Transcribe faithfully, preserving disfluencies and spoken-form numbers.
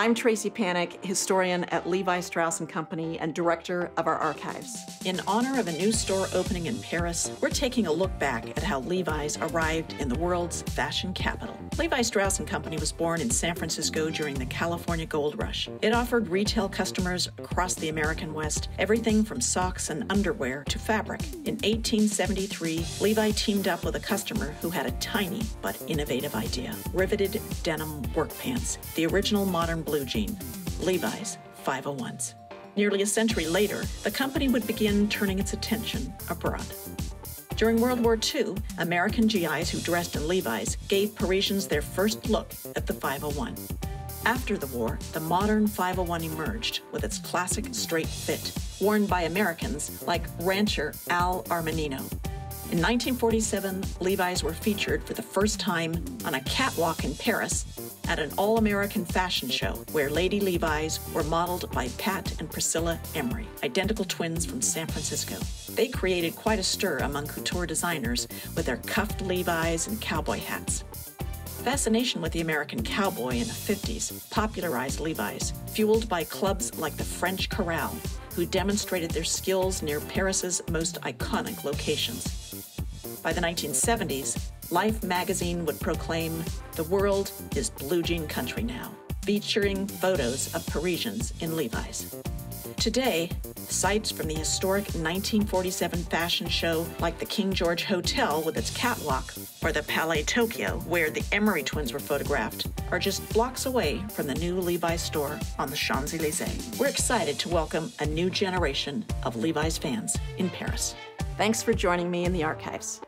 I'm Tracy Panik, historian at Levi Strauss and Company and director of our archives. In honor of a new store opening in Paris, we're taking a look back at how Levi's arrived in the world's fashion capital. Levi Strauss and Company was born in San Francisco during the California Gold Rush. It offered retail customers across the American West everything from socks and underwear to fabric. In eighteen seventy-three, Levi teamed up with a customer who had a tiny but innovative idea: riveted denim work pants, the original modern blue jean, Levi's five oh ones. Nearly a century later, the company would begin turning its attention abroad. During World War Two, American G Is who dressed in Levi's gave Parisians their first look at the five oh one. After the war, the modern five oh one emerged with its classic straight fit, worn by Americans like rancher Al Armanino. In nineteen forty-seven, Levi's were featured for the first time on a catwalk in Paris at an all-American fashion show where Lady Levi's were modeled by Pat and Priscilla Emery, identical twins from San Francisco. They created quite a stir among couture designers with their cuffed Levi's and cowboy hats. Fascination with the American cowboy in the fifties popularized Levi's, fueled by clubs like the French Corral, who demonstrated their skills near Paris's most iconic locations. By the nineteen seventies, Life magazine would proclaim, "The world is blue jean country now," featuring photos of Parisians in Levi's. Today, sights from the historic nineteen forty-seven fashion show like the King George Hotel with its catwalk or the Palais Tokyo, where the Emery twins were photographed, are just blocks away from the new Levi's store on the Champs-Elysees. We're excited to welcome a new generation of Levi's fans in Paris. Thanks for joining me in the archives.